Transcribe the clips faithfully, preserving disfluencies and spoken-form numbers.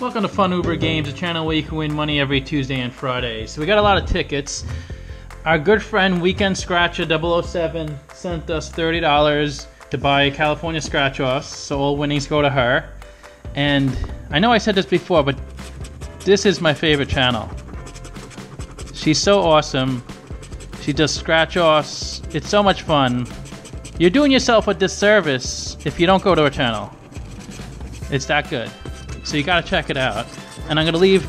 Welcome to Fun Uber Games, a channel where you can win money every Tuesday and Friday. So we got a lot of tickets. Our good friend Weekend Scratcher double oh seven sent us thirty dollars to buy California scratch-offs, so all winnings go to her. And I know I said this before, but this is my favorite channel. She's so awesome. She does scratch-offs. It's so much fun. You're doing yourself a disservice if you don't go to her channel. It's that good. So you gotta check it out. And I'm gonna leave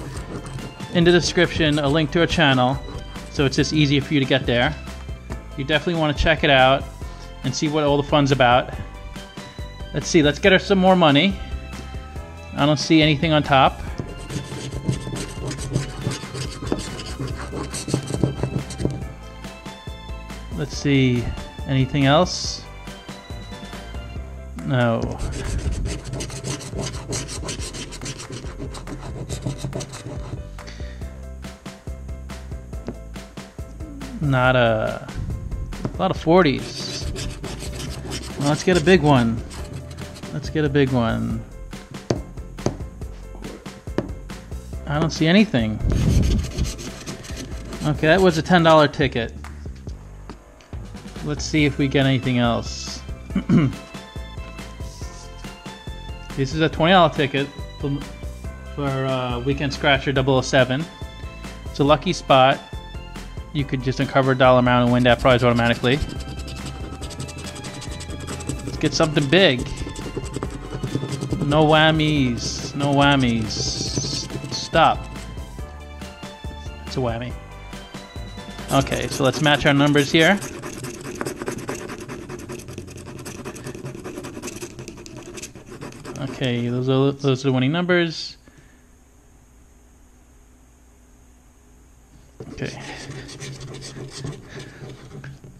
in the description a link to her channel, so it's just easier for you to get there. You definitely wanna check it out and see what all the fun's about. Let's see, let's get her some more money. I don't see anything on top. Let's see, anything else? No. Not a, a lot of forties. Well, let's get a big one. Let's get a big one. I don't see anything. Okay, that was a ten dollar ticket. Let's see if we get anything else. This is a twenty dollar ticket for, for uh, Weekend Scratcher double oh seven. It's a lucky spot. You could just uncover a dollar amount and win that prize automatically. Let's get something big. No whammies. No whammies. Stop. It's a whammy. Okay, so let's match our numbers here. Okay, those are, those are the winning numbers. Okay.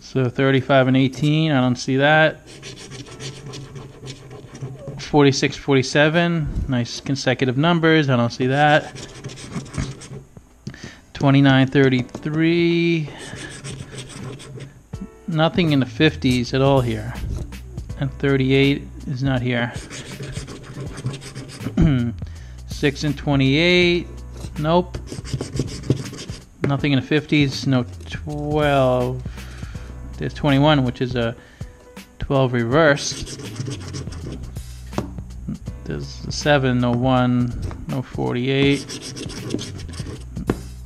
So thirty-five and eighteen, I don't see that. forty-six, forty-seven, nice consecutive numbers, I don't see that. twenty-nine, thirty-three, nothing in the fifties at all here. And thirty-eight is not here. six and twenty-eight, nope. Nothing in the fifties, no twelve. There's twenty-one, which is a twelve reverse. There's a seven, no one, no forty-eight.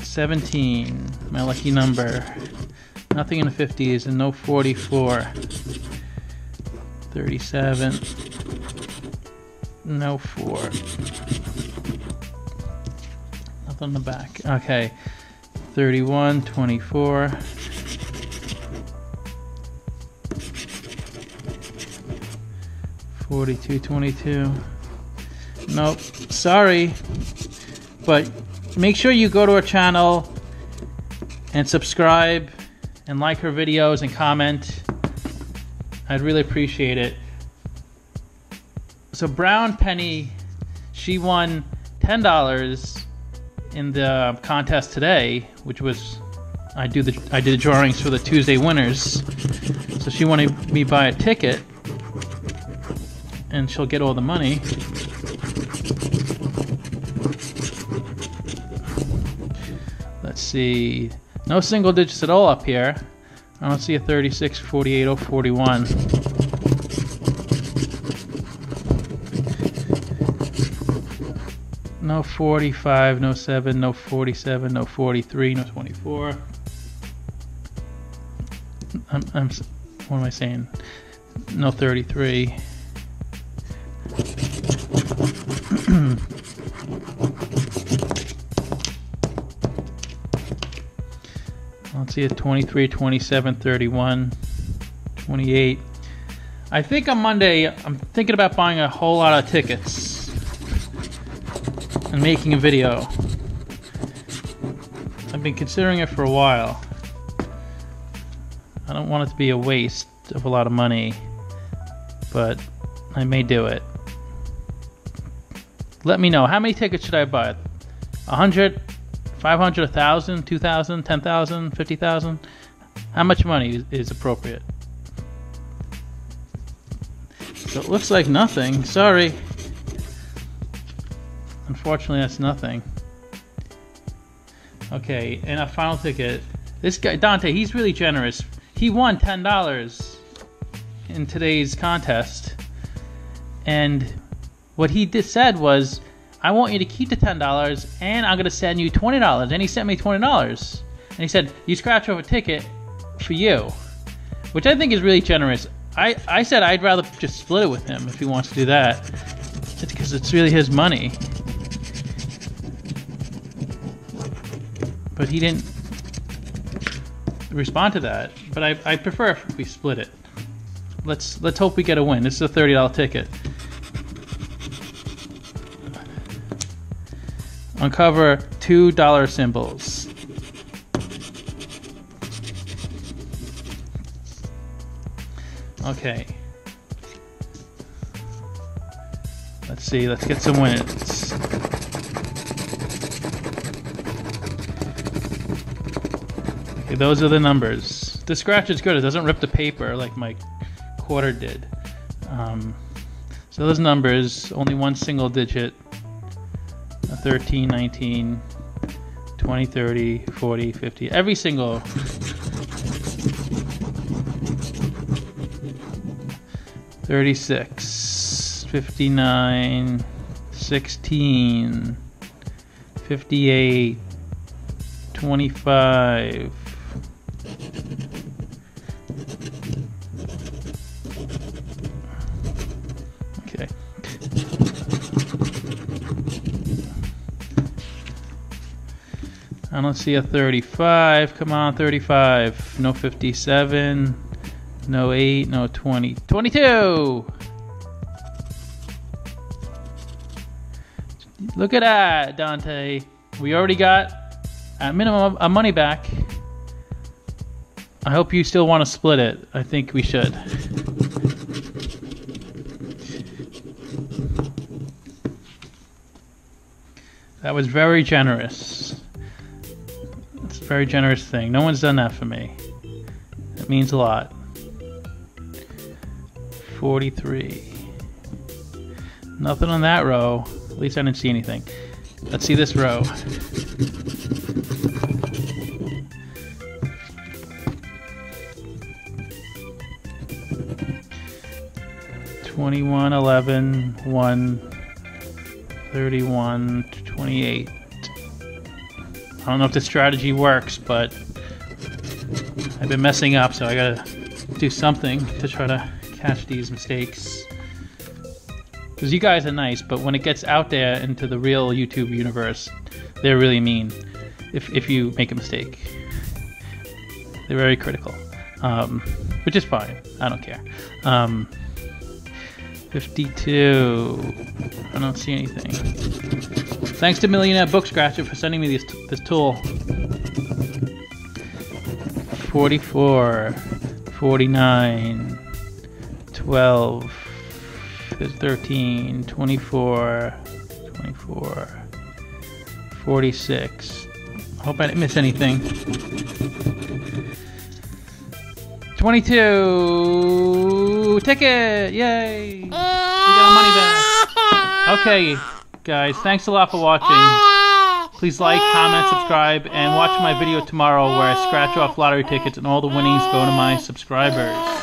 seventeen, my lucky number. Nothing in the fifties and no forty-four. thirty-seven, no four. Nothing on the back, okay. thirty-one, twenty-four. forty-two, twenty-two. Nope, sorry. But make sure you go to our channel and subscribe and like her videos and comment. I'd really appreciate it. So Brown Penny, she won ten dollars in the contest today, which was I do the I did the drawings for the Tuesday winners. So she wanted me to buy a ticket, and she'll get all the money. Let's see. No single digits at all up here. I don't see a thirty-six, forty-eight, or forty-one. No forty-five, no seven, no forty-seven, no forty-three, no twenty-four. I'm, I'm, what am I saying? No thirty-three. Let's see, a twenty-three, twenty-seven, thirty-one, twenty-eight. I think on Monday I'm thinking about buying a whole lot of tickets and making a video. I've been considering it for a while. I don't want it to be a waste of a lot of money, but I may do it. Let me know. How many tickets should I buy? one hundred? five hundred? one thousand? two thousand? ten thousand? fifty thousand? How much money is appropriate? So it looks like nothing. Sorry. Unfortunately, that's nothing. Okay, and our final ticket. This guy, Dante, he's really generous. He won ten dollars in today's contest. And what he did said was, I want you to keep the ten dollars and I'm going to send you twenty dollars. And he sent me twenty dollars. And he said, you scratch off a ticket for you. Which I think is really generous. I, I said I'd rather just split it with him if he wants to do that. It's because it's really his money. But he didn't respond to that. But I, I prefer if we split it. Let's let's hope we get a win. This is a thirty dollar ticket. Uncover two dollar symbols. Okay. Let's see. Let's get some wins. Okay, those are the numbers. The scratch is good. It doesn't rip the paper like my quarter did. Um, so those numbers, only one single digit. thirteen, nineteen, twenty, thirty, forty, fifty. Every single. thirty-six, fifty-nine, sixteen, fifty-eight, twenty-five. Okay. I don't see a thirty-five. Come on, thirty-five. No fifty-seven. No eight, no twenty. twenty-two! Look at that, Dante. We already got, at minimum, our money back. I hope you still want to split it. I think we should. That was very generous. It's a very generous thing. No one's done that for me. It means a lot. forty-three. Nothing on that row. At least I didn't see anything. Let's see this row. twenty-one, eleven, one, thirty-one, twenty-eight. I don't know if this strategy works, but I've been messing up, so I gotta do something to try to catch these mistakes, because you guys are nice, but when it gets out there into the real YouTube universe, they're really mean if, if you make a mistake. They're very critical, um, which is fine. I don't care. um, fifty-two. I don't see anything. Thanks to Millionaire Book Scratcher for sending me this, t this tool. forty-four, forty-nine, twelve, thirteen, twenty-four, twenty-four, forty-six. I hope I didn't miss anything. twenty-two! Ticket! Yay! We got our money back. Okay, guys, thanks a lot for watching. Please like, comment, subscribe, and watch my video tomorrow where I scratch off lottery tickets and all the winnings go to my subscribers.